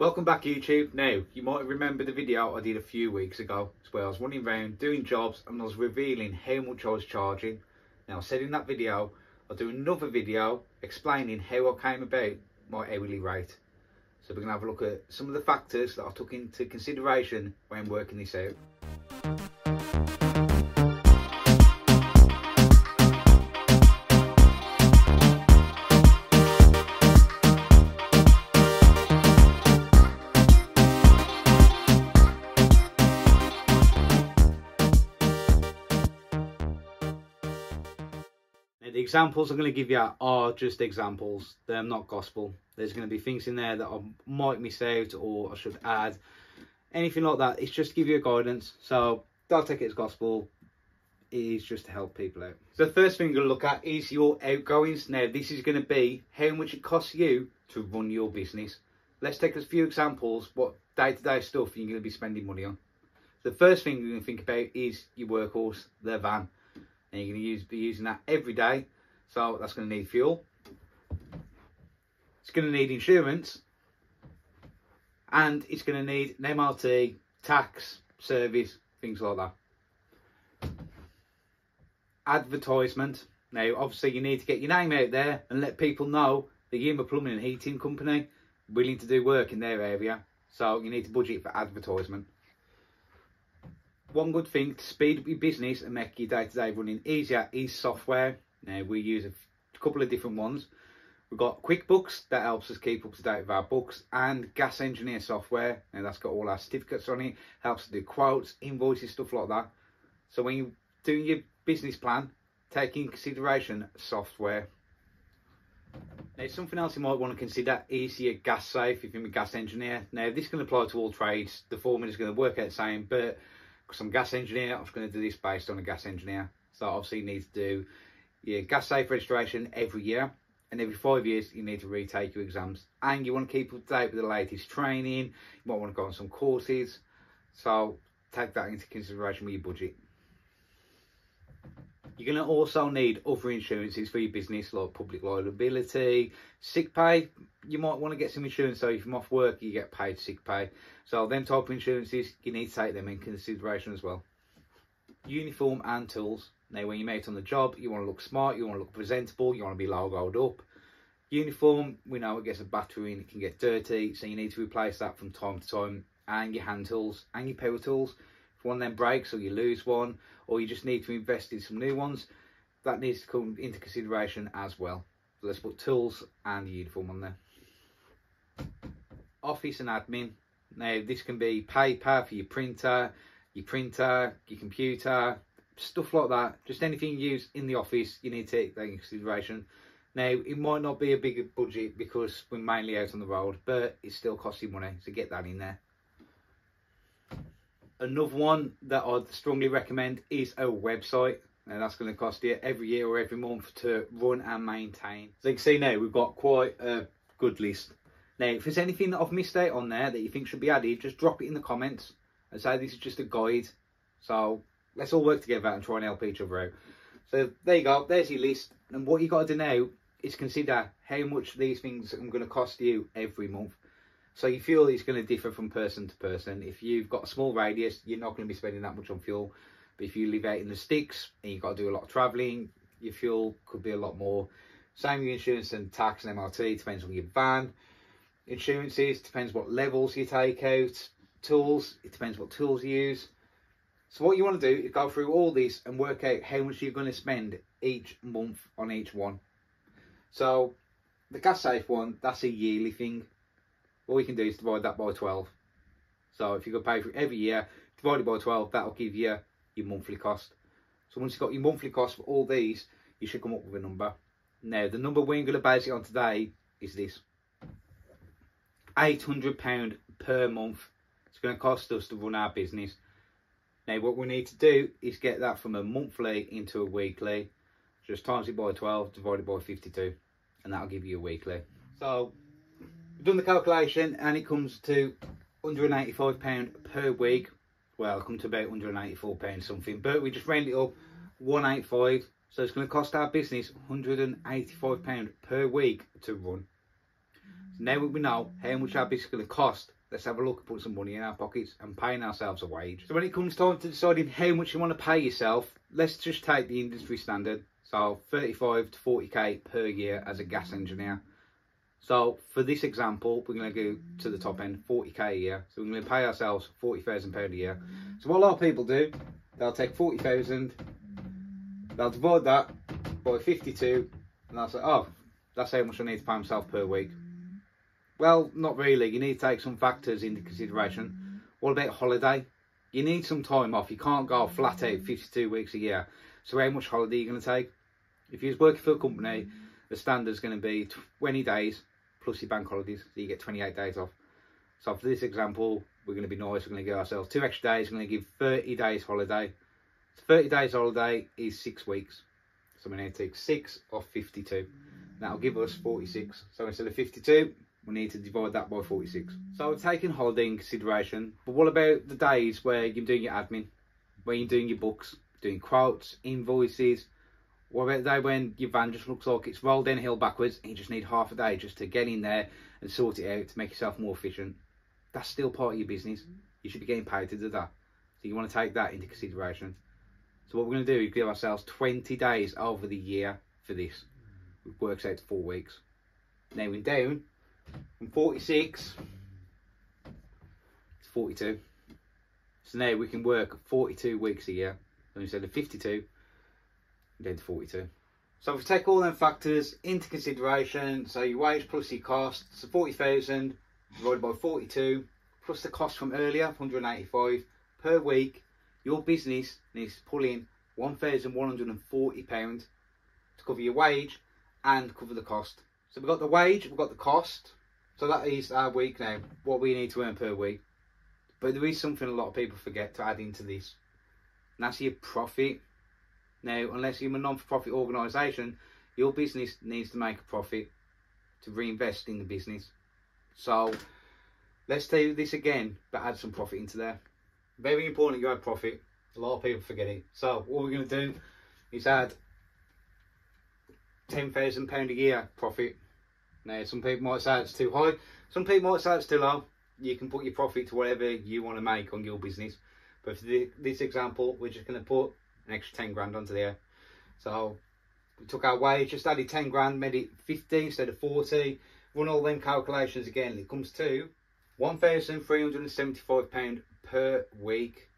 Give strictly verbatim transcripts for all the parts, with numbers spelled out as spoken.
Welcome back YouTube. Now, you might remember the video I did a few weeks ago where I was running around doing jobs and I was revealing how much I was charging. Now, I said in that video, I'll do another video explaining how I came about my hourly rate. So we're going to have a look at some of the factors that I took into consideration when working this out. The examples I'm going to give you are just examples. They're not gospel. There's going to be things in there that I might miss out or I should add. Anything like that. It's just to give you a guidance. So don't take it as gospel. It is just to help people out. So the first thing we're going to look at is your outgoings. Now this is going to be how much it costs you to run your business. Let's take a few examples. What day-to-day stuff you're going to be spending money on. The first thing you're going to think about is your workhorse, the van. And you're going to use, be using that every day. So that's going to need fuel. It's going to need insurance. And it's going to need an M R T, tax, service, things like that. Advertisement. Now, obviously, you need to get your name out there and let people know that you're a plumbing and heating company willing to do work in their area. So you need to budget for advertisement. One good thing to speed up your business and make your day-to-day running easier is software. Now we use a couple of different ones. We've got QuickBooks that helps us keep up to date with our books, and Gas Engineer software. Now that's got all our certificates on it, helps to do quotes, invoices, stuff like that. So when you're doing your business plan, take in consideration software. Now something else you might want to consider is your gas safe if you're a gas engineer. Now this can apply to all trades. The formula is going to work out the same, but because I'm a gas engineer, I'm just going to do this based on a gas engineer. So obviously you need to do your gas safe registration every year, and every five years you need to retake your exams, and you want to keep up to date with the latest training. You might want to go on some courses, so take that into consideration with your budget. You're going to also need other insurances for your business, like public liability, sick pay. You might want to get some insurance so if you're off work you get paid sick pay. So them type of insurances, you need to take them in consideration as well. Uniform and tools. Now when you're out on the job, you want to look smart, you want to look presentable, you want to be logoed up. Uniform, we know it gets a battery and it can get dirty, so you need to replace that from time to time. And your hand tools and your power tools. If one then breaks or you lose one, or you just need to invest in some new ones, that needs to come into consideration as well. So let's put tools and uniform on there. Office and admin. Now this can be paper for your printer, your printer, your computer, stuff like that. Just anything you use in the office, you need to take that into consideration. Now it might not be a bigger budget because we're mainly out on the road, but it still costs you money, so get that in there. Another one that I'd strongly recommend is a website. Now that's going to cost you every year or every month to run and maintain. So you can see now we've got quite a good list. Now if there's anything that I've missed out on there that you think should be added, just drop it in the comments and say this is just a guide. So let's all work together and try and help each other out. So there you go, there's your list. And what you've got to do now is consider how much these things are going to cost you every month. So your fuel is going to differ from person to person. If you've got a small radius, you're not going to be spending that much on fuel. But if you live out in the sticks and you've got to do a lot of travelling, your fuel could be a lot more. Same with insurance and tax and M R T, depends on your van. Insurances, depends what levels you take out. Tools, it depends what tools you use. So what you want to do is go through all this and work out how much you're going to spend each month on each one. So the gas safe one, that's a yearly thing. All you can do is divide that by twelve. So if you go pay for it every year, divide it by twelve, that'll give you your monthly cost. So once you've got your monthly cost for all these, you should come up with a number. Now the number we're going to base it on today is this. eight hundred pounds per month it's going to cost us to run our business. Now what we need to do is get that from a monthly into a weekly. Just times it by twelve, divide it by fifty-two, and that'll give you a weekly. So we've done the calculation and it comes to one hundred and eighty-five pounds per week. Well, it'll come to about one hundred and eighty-four pounds something, but we just round it up one eighty-five. So it's going to cost our business one hundred and eighty-five pounds per week to run. Now that we know how much our bicycle cost, let's have a look and put some money in our pockets and paying ourselves a wage. So when it comes time to deciding how much you want to pay yourself, let's just take the industry standard. So thirty-five to forty K per year as a gas engineer. So for this example, we're going to go to the top end, forty K a year. So we're going to pay ourselves forty thousand pounds a year. So what a lot of people do, they'll take forty thousand, they'll divide that by fifty-two, and they'll say, oh, that's how much I need to pay myself per week. Well, not really. You need to take some factors into consideration. What about holiday? You need some time off. You can't go flat out fifty-two weeks a year. So how much holiday are you going to take? If you're working for a company, the standard is going to be twenty days plus your bank holidays, so you get twenty-eight days off. So for this example, we're going to be nice, we're going to give ourselves two extra days, we're going to give thirty days holiday. So thirty days holiday is six weeks. So we need to take six off fifty-two. That'll give us forty-six. So instead of fifty-two, we need to divide that by forty-six. So we've taken holiday in consideration, but what about the days where you're doing your admin, where you're doing your books, doing quotes, invoices? What about the day when your van just looks like it's rolled downhill backwards and you just need half a day just to get in there and sort it out to make yourself more efficient? That's still part of your business. You should be getting paid to do that. So you want to take that into consideration. So what we're going to do is give ourselves twenty days over the year for this. It works out to four weeks. Now we're down from forty-six to forty-two. So now we can work forty-two weeks a year. So instead of fifty-two, down to forty-two. So if we take all them factors into consideration, so your wage plus your cost, so forty thousand divided by forty-two plus the cost from earlier, one hundred and eighty-five per week, your business needs to pull in one thousand one hundred and forty pounds to cover your wage and cover the cost. So we've got the wage, we've got the cost, so that is our week now, what we need to earn per week. But there is something a lot of people forget to add into this, and that's your profit. Now, unless you're a non-for-profit organisation, your business needs to make a profit to reinvest in the business. So let's do this again, but add some profit into there. Very important you add profit. A lot of people forget it. So what we're going to do is add ten thousand pounds a year profit. Now, some people might say it's too high. Some people might say it's too low. You can put your profit to whatever you want to make on your business. But for this example, we're just going to put an extra ten grand onto there. So we took our wage, just added ten grand, made it fifty instead of forty. Run all them calculations again. It comes to one thousand three hundred and seventy-five pounds per week.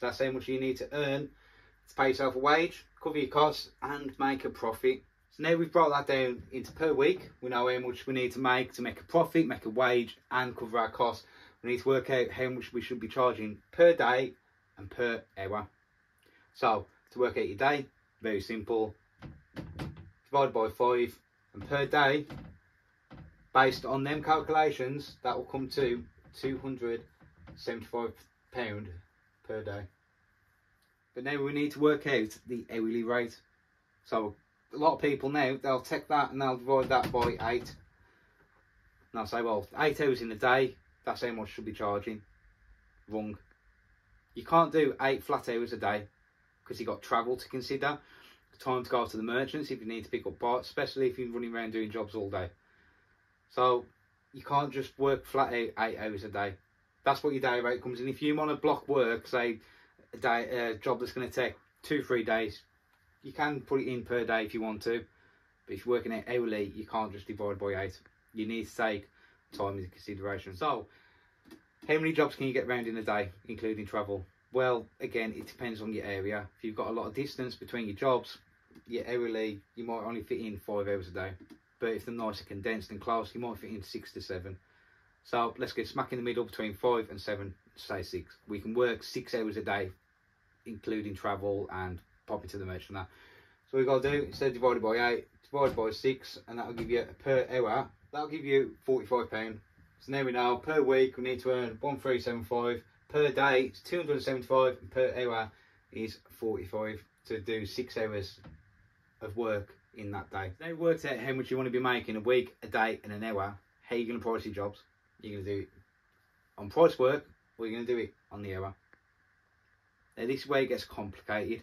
That's how much you need to earn to pay yourself a wage, cover your costs and make a profit. So now we've brought that down into per week. We know how much we need to make to make a profit, make a wage and cover our costs. We need to work out how much we should be charging per day and per hour. So to work out your day, very simple, divided by five, and per day, based on them calculations, that will come to two hundred and seventy-five pounds per day. But now we need to work out the hourly rate. So a lot of people now, they'll take that and they'll divide that by eight. And they'll say, well, eight hours in a day, that's how much I should be charging. Wrong. You can't do eight flat hours a day, because you've got travel to consider, time to go to the merchants if you need to pick up parts, especially if you're running around doing jobs all day. So you can't just work flat out eight hours a day. That's what your day rate comes in. If you want to block work, say a day, a job that's going to take two, three days, you can put it in per day if you want to. But if you're working out hourly, you can't just divide by eight. You need to take time into consideration. So how many jobs can you get around in a day, including travel? Well, again, it depends on your area. If you've got a lot of distance between your jobs, your hourly, you might only fit in five hours a day. But if they're nice and condensed and close, you might fit in six to seven. So let's go smack in the middle between five and seven, say six. We can work six hours a day, including travel and popping to the merchant and that. So we've got to do, instead of divided by eight, divided by six, and that'll give you a per hour. That'll give you forty-five pounds. So now we know, per week, we need to earn one thousand three hundred and seventy-five pounds. Per day it's two hundred and seventy-five, and per hour is forty-five, to do six hours of work in that day. Now worked out how much you want to be making a week, a day and an hour. How are you going to price your jobs? You're going to do it on price work, or you're going to do it on the hour. Now this is where it gets complicated.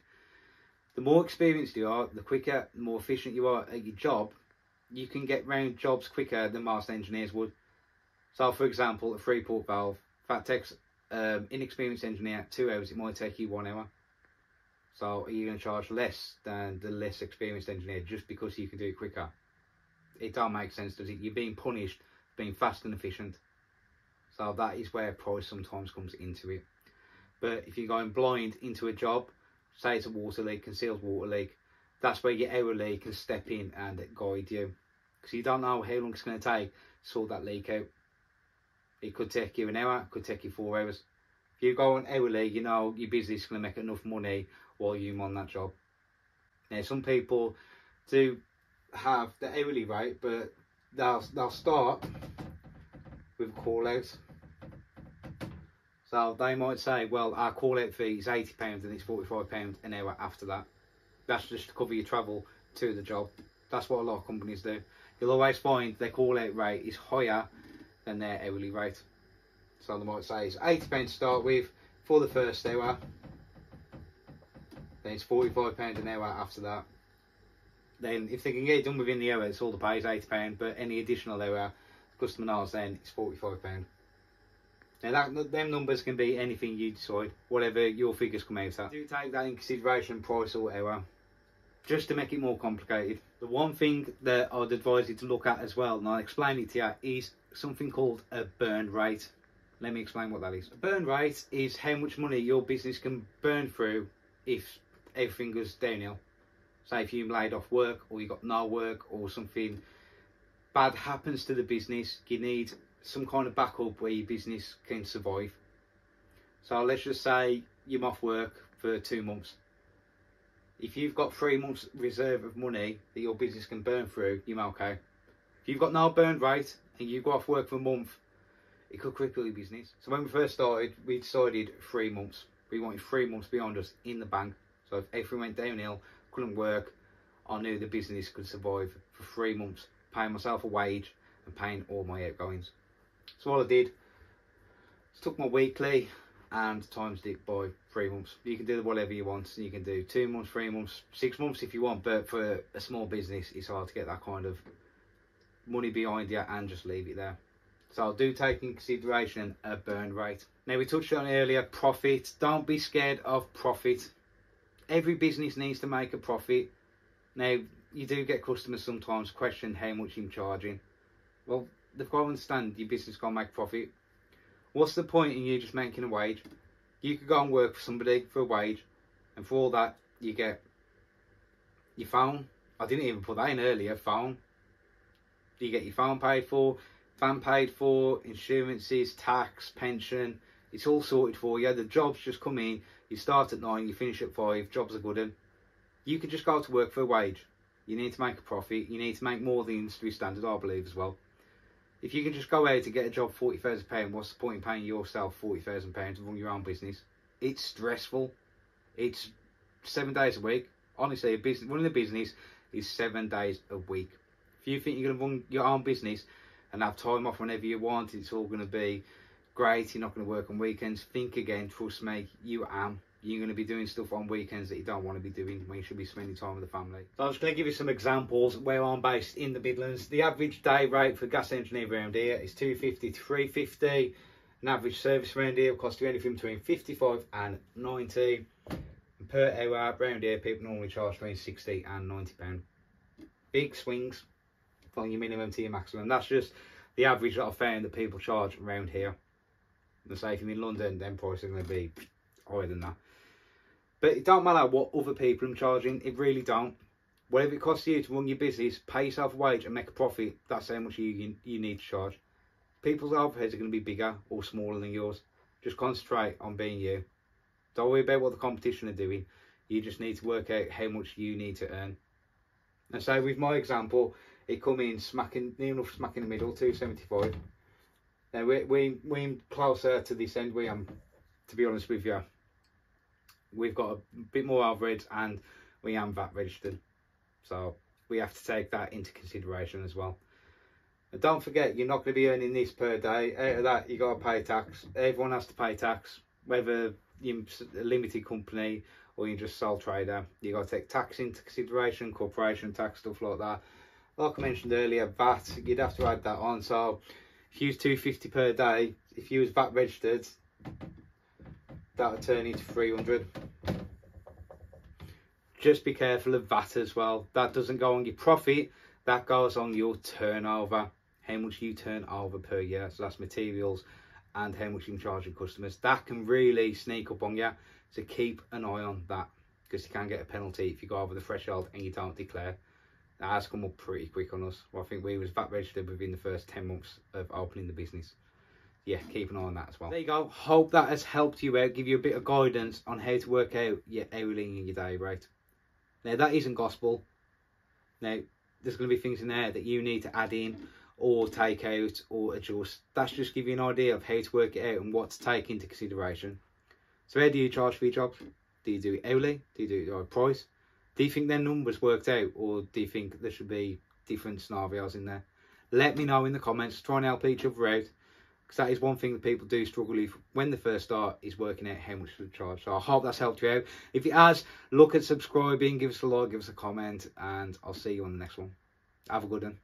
The more experienced you are, the quicker, the more efficient you are at your job, you can get round jobs quicker than most engineers would. So for example, a free port valve, that takes um inexperienced engineer two hours, it might take you one hour. So are you going to charge less than the less experienced engineer just because you can do it quicker? It don't make sense, does it? You're being punished for being fast and efficient. So that is where price sometimes comes into it. But if you're going blind into a job, say it's a water leak, concealed water leak, that's where your hourly can step in and guide you, because you don't know how long it's going to take to sort that leak out. It could take you an hour, it could take you four hours. If you go on hourly, you know your business is going to make enough money while you're on that job. Now, some people do have the hourly rate, but they'll, they'll start with call out. So they might say, well, our call out fee is eighty pounds and it's forty-five pounds an hour after that. That's just to cover your travel to the job. That's what a lot of companies do. You'll always find their call out rate is higher than their hourly rate. So they might say it's eighty pounds to start with for the first hour, then it's forty-five pounds an hour after that. Then if they can get it done within the hour, it's all the pay is eighty pounds, but any additional hour the customer knows then it's forty-five pounds. Now that, them numbers can be anything you decide, whatever your figures come out at. Do take that in consideration, price or hour. Just to make it more complicated, the one thing that I'd advise you to look at as well, and I'll explain it to you, is something called a burn rate. Let me explain what that is. A burn rate is how much money your business can burn through if everything goes downhill. Say if you laid off work, or you got no work, or something bad happens to the business, you need some kind of backup where your business can survive. So let's just say you're off work for two months. If you've got three months reserve of money that your business can burn through, you're okay. If you've got no burn rate and you go off work for a month, it could cripple your business. So when we first started, we decided three months. We wanted three months behind us in the bank. So if everything went downhill, couldn't work, I knew the business could survive for three months, paying myself a wage and paying all my outgoings. So what I did, I took my weekly and times it by three months. You can do whatever you want. You can do two months, three months, six months if you want. But for a small business, it's hard to get that kind of money behind you and just leave it there. So I do take in consideration a burn rate. Now we touched on earlier, profit. Don't be scared of profit. Every business needs to make a profit. Now you do get customers sometimes question how much you're charging. Well, they've got to understand your business can't make profit. What's the point in you just making a wage? You could go and work for somebody for a wage, and for all that you get your phone. I didn't even put that in earlier, phone. You get your phone paid for, van paid for, insurances, tax, pension. It's all sorted for you. The jobs just come in. You start at nine, you finish at five. Jobs are good. And you could just go to work for a wage. You need to make a profit. You need to make more than industry standard, I believe, as well. If you can just go out to get a job forty thousand pounds, what's the point in paying yourself forty thousand pounds to run your own business? It's stressful. It's seven days a week. Honestly, a business, running a business is seven days a week. If you think you're going to run your own business and have time off whenever you want, it's all going to be great, you're not going to work on weekends, think again, trust me, you am. You're going to be doing stuff on weekends that you don't want to be doing when you should be spending time with the family. So I'm just going to give you some examples where I'm based in the Midlands. The average day rate for gas engineer around here is two fifty to three fifty. An average service around here will cost you anything between fifty-five and ninety. And per hour around here, people normally charge between sixty and ninety pounds. Big swings from your minimum to your maximum. That's just the average that I've found that people charge around here. And say if you're in London, then pricing will be higher than that. But it don't matter what other people are charging, it really don't. Whatever it costs you to run your business, pay yourself a wage and make a profit, that's how much you, you need to charge. People's overheads are going to be bigger or smaller than yours. Just concentrate on being you. Don't worry about what the competition are doing. You just need to work out how much you need to earn. And so with my example, it come in smacking, near enough smacking in the middle, two seventy-five. Now we, we, we're closer to this end, we am, to be honest with you. We've got a bit more overheads and we am V A T registered, so we have to take that into consideration as well. And don't forget, you're not going to be earning this per day. Out of that, you got to pay tax. Everyone has to pay tax, whether you're a limited company or you're just sole trader. You got to take tax into consideration, corporation tax, stuff like that. like I mentioned earlier, V A T, you'd have to add that on. So if you use two hundred and fifty per day, if you was V A T registered, that would turn into three hundred. Just be careful of V A T as well. That doesn't go on your profit, that goes on your turnover, how much you turn over per year. So that's materials and how much you can charge your customers. That can really sneak up on you, so keep an eye on that, because you can get a penalty if you go over the threshold and you don't declare. That has come up pretty quick on us. Well, I think we was V A T registered within the first ten months of opening the business. Yeah, keep an eye on that as well. There you go. Hope that has helped you out, give you a bit of guidance on how to work out your hourly and your day rate. Now, that isn't gospel. Now, there's going to be things in there that you need to add in or take out or adjust. That's just give you an idea of how to work it out and what to take into consideration. So how do you charge for your jobs? Do you do it hourly? Do you do it by price? Do you think their numbers worked out, or do you think there should be different scenarios in there? Let me know in the comments. Try and help each other out, because that is one thing that people do struggle with when they first start, is working out how much to charge. So I hope that's helped you out. If it has, look at subscribing, give us a like, give us a comment, and I'll see you on the next one. Have a good one.